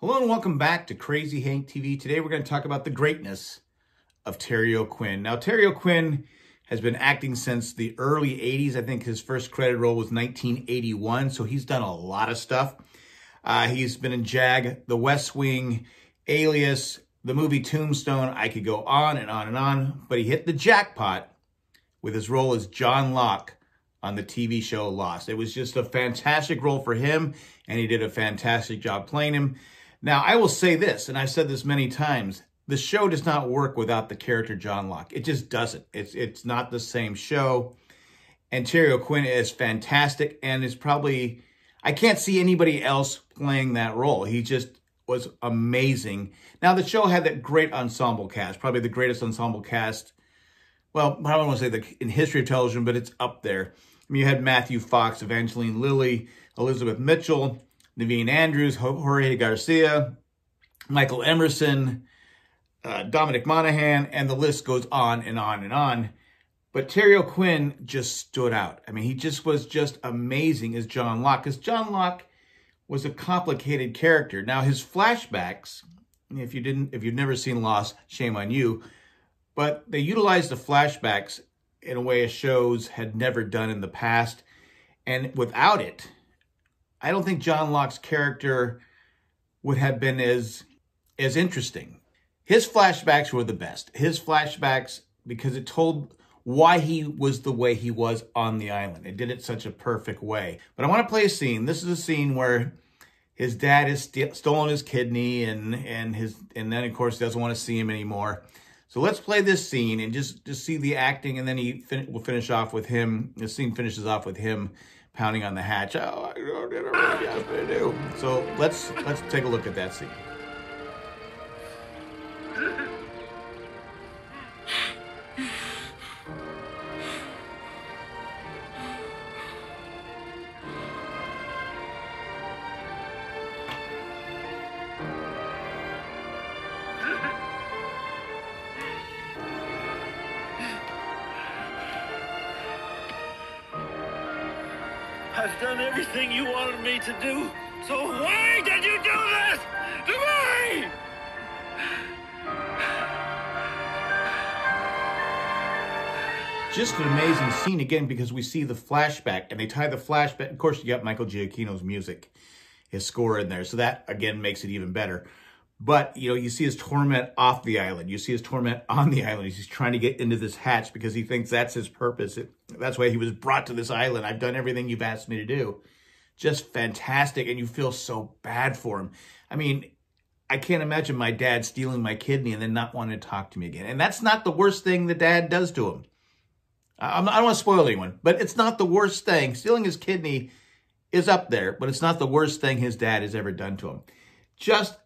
Hello and welcome back to Crazy Hank TV. Today we're going to talk about the greatness of Terry O'Quinn. Now, Terry O'Quinn has been acting since the early 80s. I think his first credited role was 1981, so he's done a lot of stuff. He's been in JAG, The West Wing, Alias, the movie Tombstone. I could go on and on and on, but he hit the jackpot with his role as John Locke on the TV show Lost. It was just a fantastic role for him, and he did a fantastic job playing him. Now, I will say this, and I've said this many times, the show does not work without the character John Locke. It just doesn't. It's not the same show. And Terry O'Quinn is fantastic and is probably, I can't see anybody else playing that role. He just was amazing. Now, the show had that great ensemble cast, probably the greatest ensemble cast, well, I don't want to say in history of television, but it's up there. I mean, you had Matthew Fox, Evangeline Lilly, Elizabeth Mitchell, Naveen Andrews, Jorge Garcia, Michael Emerson, Dominic Monaghan, and the list goes on and on and on. But Terry O'Quinn just stood out. I mean, he just was just amazing as John Locke, because John Locke was a complicated character. Now, his flashbacks, if you've never seen Lost, shame on you, but they utilized the flashbacks in a way shows had never done in the past, and without it, I don't think John Locke's character would have been as interesting. His flashbacks were the best. His flashbacks, because it told why he was the way he was on the island. It did it such a perfect way. But I want to play a scene. This is a scene where his dad has stolen his kidney, and then, of course, doesn't want to see him anymore. So let's play this scene and just see the acting, and then we'll finish off with him. The scene finishes off with him pounding on the hatch. Oh, I don't know what to do. So let's take a look at that scene. I've done everything you wanted me to do, so why did you do this to me? Just an amazing scene again, because we see the flashback, and they tie the flashback. Of course, you got Michael Giacchino's music, his score in there, so that, again, makes it even better. But, you know, you see his torment off the island. You see his torment on the island. He's trying to get into this hatch because he thinks that's his purpose. That's why he was brought to this island. I've done everything you've asked me to do. Just fantastic. And you feel so bad for him. I mean, I can't imagine my dad stealing my kidney and then not wanting to talk to me again. And that's not the worst thing the dad does to him. I don't want to spoil anyone, but it's not the worst thing. Stealing his kidney is up there, but it's not the worst thing his dad has ever done to him. Just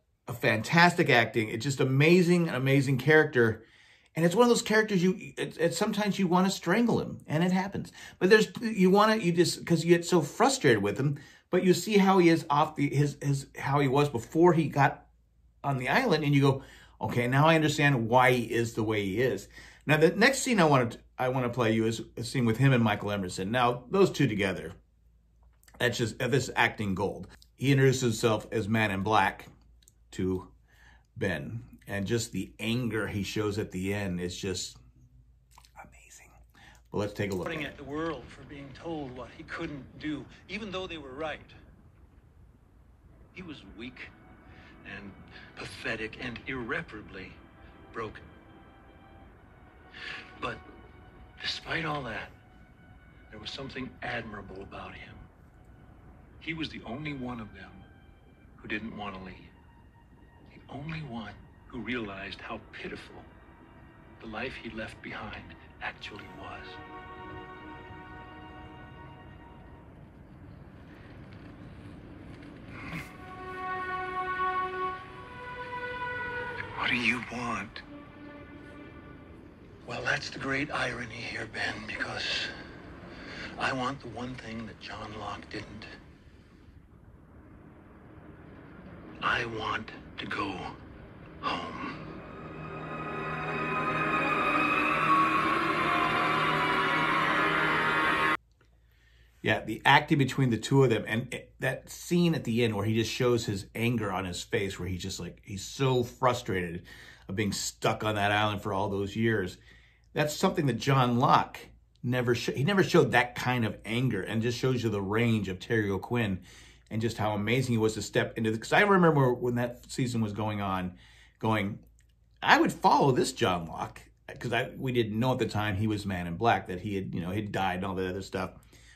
fantastic acting. It's just an amazing character, and it's one of those characters sometimes you want to strangle him, and it happens. But because you get so frustrated with him. But you see how he is off how he was before he got on the island, and you go, okay, now I understand why he is the way he is. Now the next scene I want to play you is a scene with him and Michael Emerson. Now those two together, that's just this acting gold. He introduces himself as Man in Black to Ben, and just the anger he shows at the end is just amazing. But let's take a look at the world for being told what he couldn't do, even though they were right. He was weak and pathetic and irreparably broken. But despite all that, there was something admirable about him. He was the only one of them who didn't want to leave. Only one who realized how pitiful the life he left behind actually was. What do you want? Well, that's the great irony here, Ben, because I want the one thing that John Locke didn't. I want to go home. Yeah, the acting between the two of them, and that scene at the end where he just shows his anger on his face, where he's just like, he's so frustrated of being stuck on that island for all those years. That's something that John Locke never showed. He never showed that kind of anger, and just shows you the range of Terry O'Quinn and just how amazing he was to step into. Because I remember when that season was going on, going, I would follow this John Locke, because we didn't know at the time he was Man in Black, that he had, you know, he'd died and all that other stuff.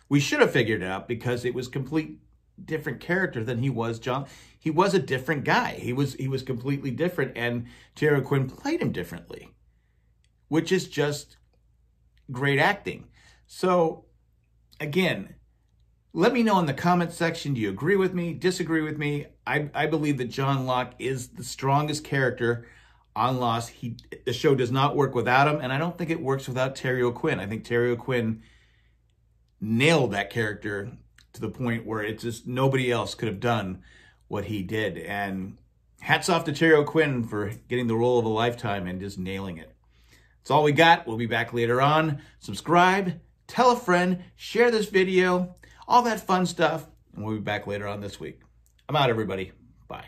We should have figured it out, because it was complete different character than he was John. He was a different guy. He was completely different, and Terry O'Quinn played him differently, which is just great acting. So, again, let me know in the comment section, do you agree with me, disagree with me? I believe that John Locke is the strongest character on Lost. The show does not work without him, and I don't think it works without Terry O'Quinn. I think Terry O'Quinn nailed that character to the point where it's just nobody else could have done what he did. And hats off to Terry O'Quinn for getting the role of a lifetime and just nailing it. That's all we got. We'll be back later on. Subscribe, tell a friend, share this video, all that fun stuff. And we'll be back later on this week. I'm out, everybody. Bye.